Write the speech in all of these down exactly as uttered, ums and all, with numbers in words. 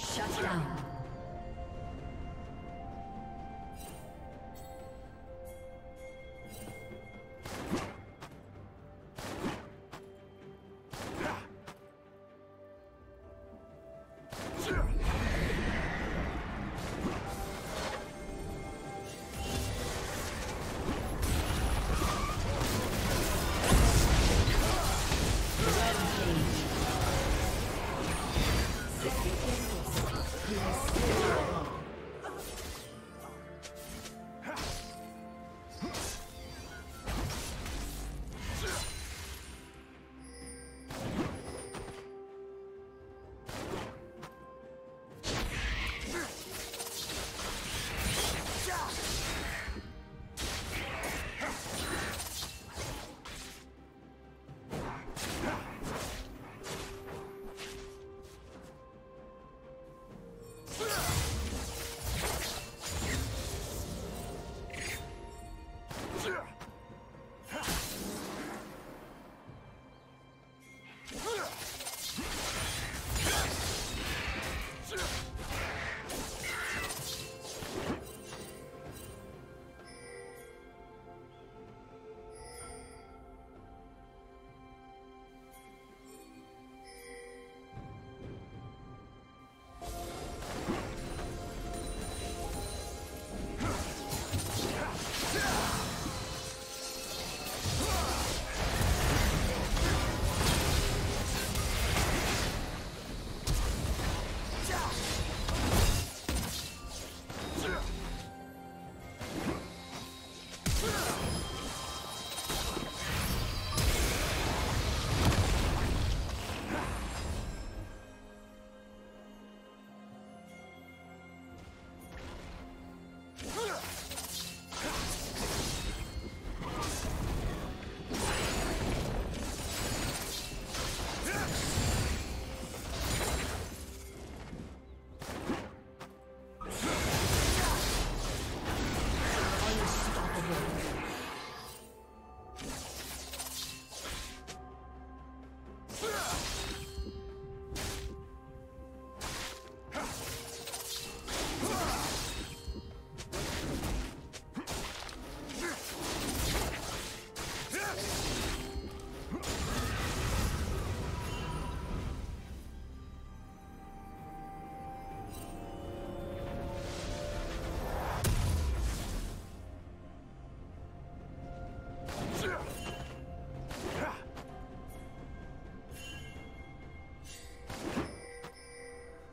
Shut down.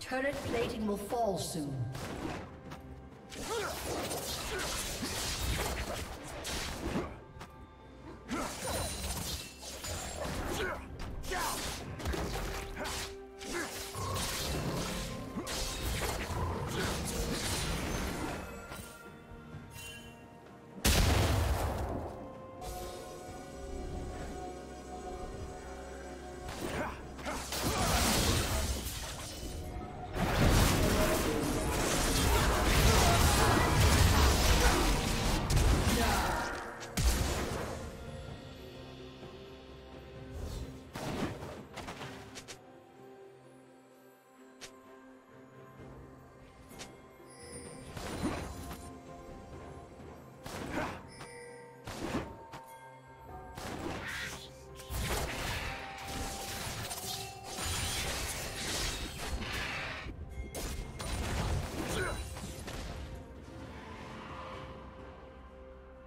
Turret plating will fall soon.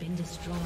Been destroyed.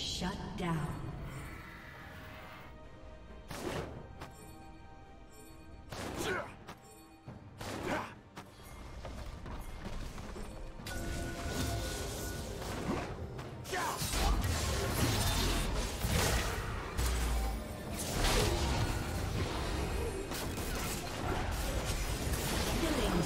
Shut down. Red team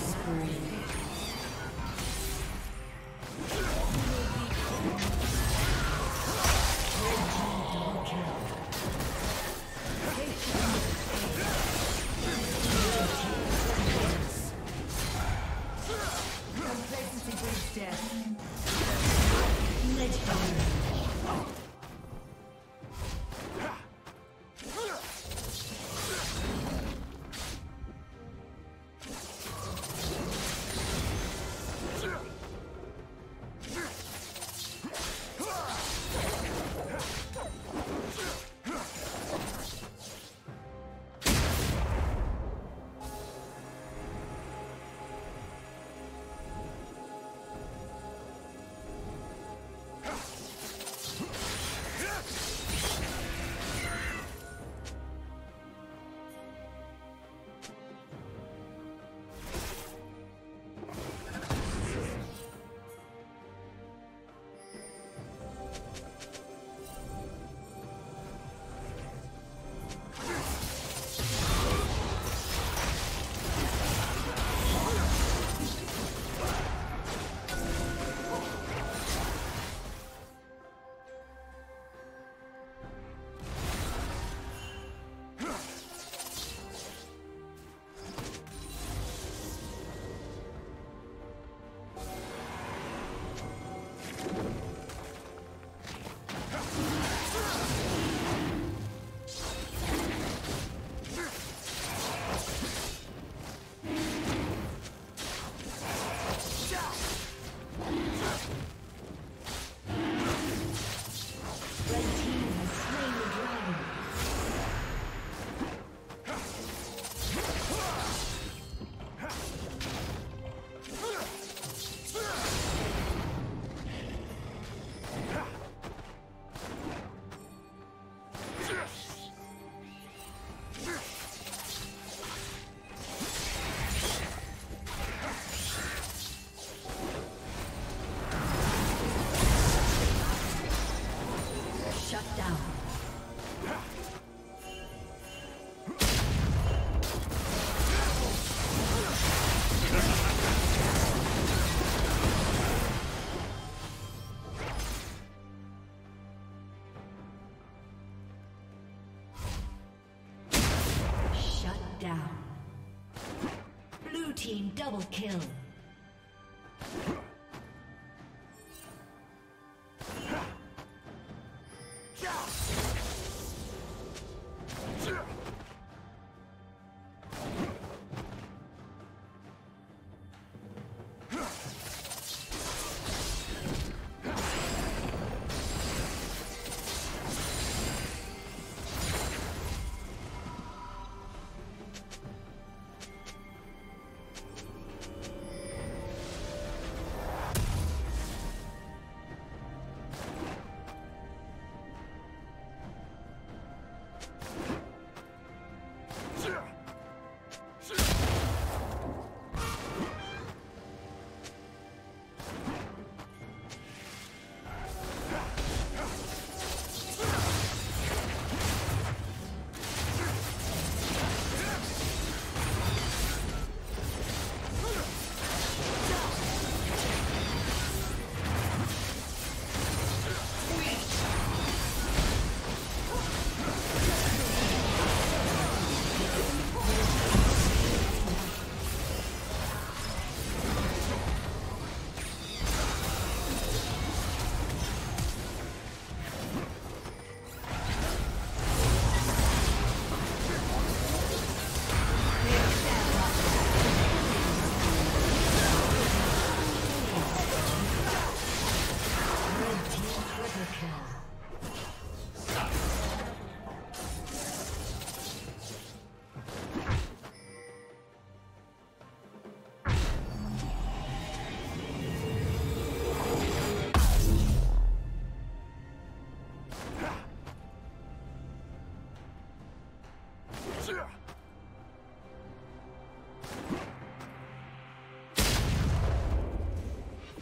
team double kill.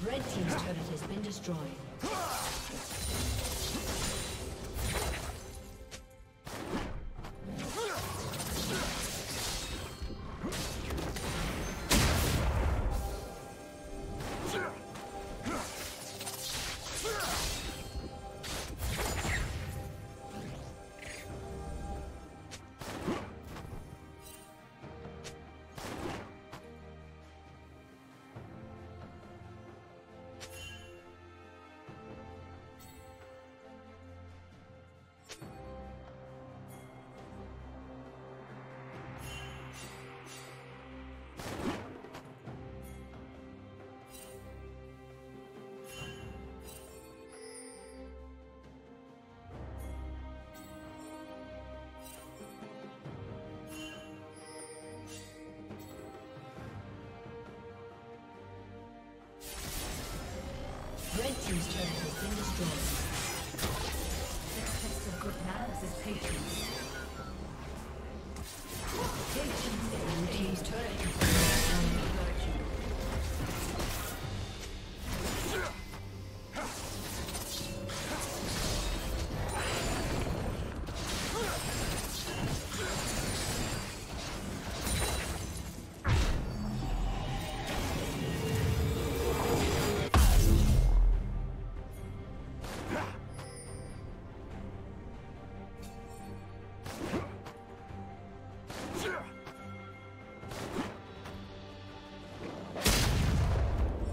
Red team's turret has been destroyed. Red team's turret has been destroyed. The test of good manners is patience. Patience. Blue team's turret has been destroyed.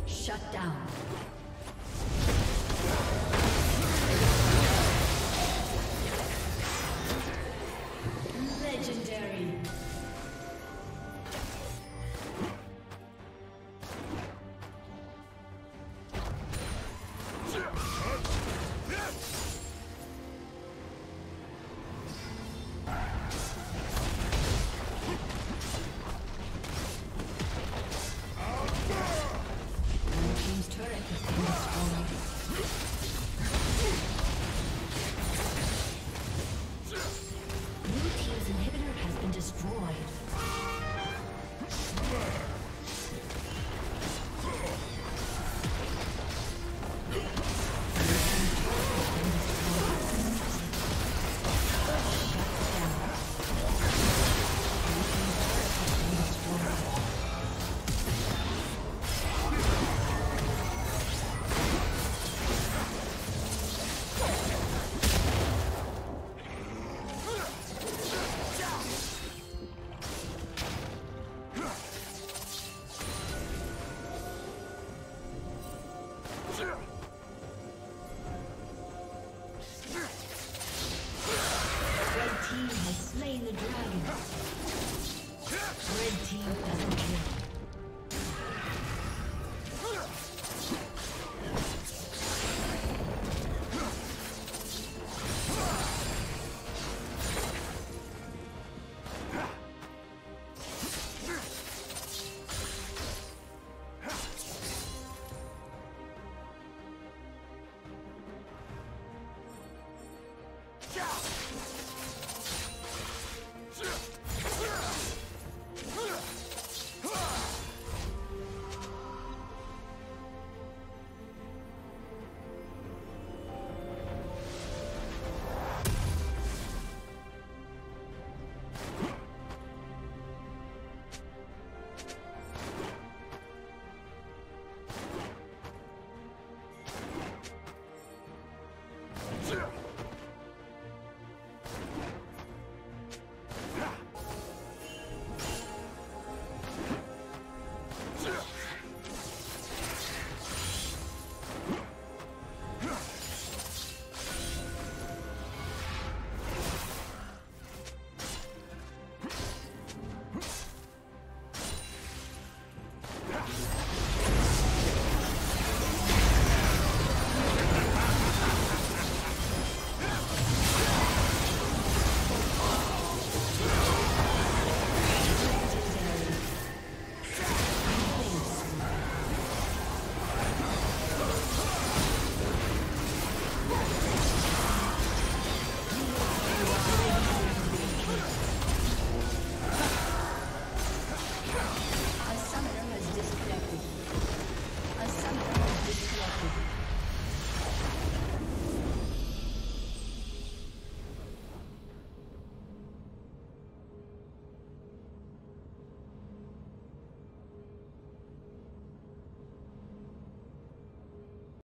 Shut down.